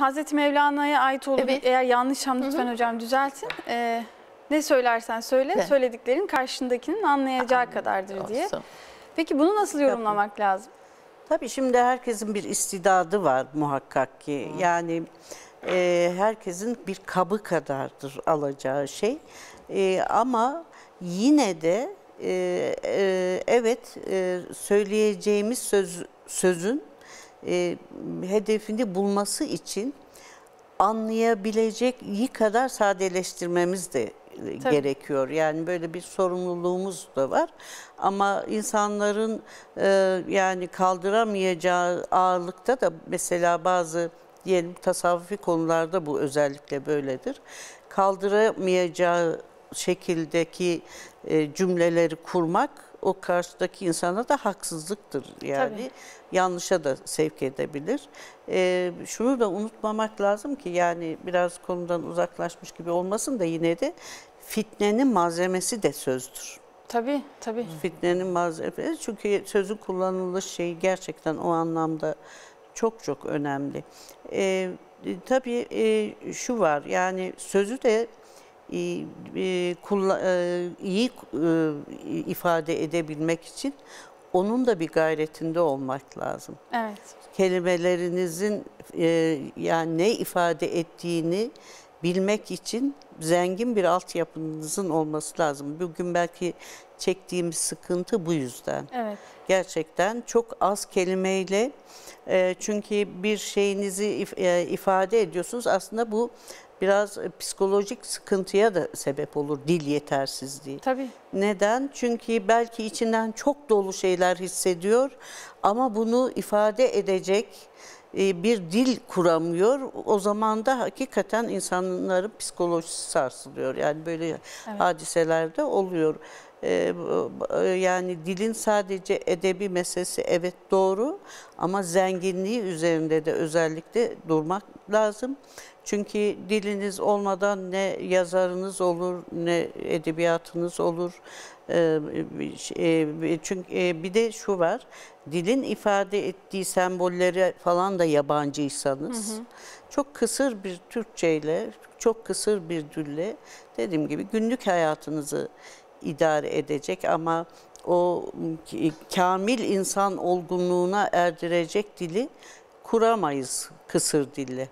Hz. Mevlana'ya ait olduğu, evet, eğer yanlışsam lütfen hocam düzeltin. Ne söylersen söyle, evet, söylediklerin karşındakinin anlayacağı kadardır diye. Olsun. Peki bunu nasıl yorumlamak lazım? Tabii şimdi herkesin bir istidadı var muhakkak ki. Yani herkesin bir kabı kadardır alacağı şey. Ama yine de evet, söyleyeceğimiz sözün hedefini bulması için anlayabileceği kadar sadeleştirmemiz de gerekiyor. Yani böyle bir sorumluluğumuz da var. Ama insanların yani kaldıramayacağı ağırlıkta da mesela bazı diyelim tasavvufi konularda bu özellikle böyledir. Kaldıramayacağı şekildeki cümleleri kurmak o karşıdaki insana da haksızlıktır. Yani tabii, yanlışa da sevk edebilir. Şunu da unutmamak lazım ki, yani biraz konudan uzaklaşmış gibi olmasın da yine de fitnenin malzemesi de sözdür. Tabii, tabii. Fitnenin malzemesi, çünkü sözün kullanılış şeyi gerçekten o anlamda çok çok önemli. Tabii şu var, yani sözü de iyi ifade edebilmek için onun da bir gayretinde olmak lazım. Evet. Kelimelerinizin yani ne ifade ettiğini bilmek için zengin bir altyapınızın olması lazım. Bugün belki çektiğimiz sıkıntı bu yüzden. Evet. Gerçekten çok az kelimeyle, çünkü bir şeyinizi ifade ediyorsunuz, aslında bu biraz psikolojik sıkıntıya da sebep olur, dil yetersizliği. Tabii. Neden? Çünkü belki içinden çok dolu şeyler hissediyor ama bunu ifade edecek bir dil kuramıyor. O zaman da hakikaten insanların psikolojisi sarsılıyor. Yani böyle, evet, hadiseler de oluyor. Yani dilin sadece edebi meselesi, evet, doğru, ama zenginliği üzerinde de özellikle durmak lazım. Çünkü diliniz olmadan ne yazarınız olur, ne edebiyatınız olur. Çünkü bir de şu var, dilin ifade ettiği sembollere falan da yabancıysanız, çok kısır bir Türkçeyle, çok kısır bir dille, dediğim gibi günlük hayatınızı idare edecek ama o kamil insan olgunluğuna erdirecek dili kuramayız kısır dille.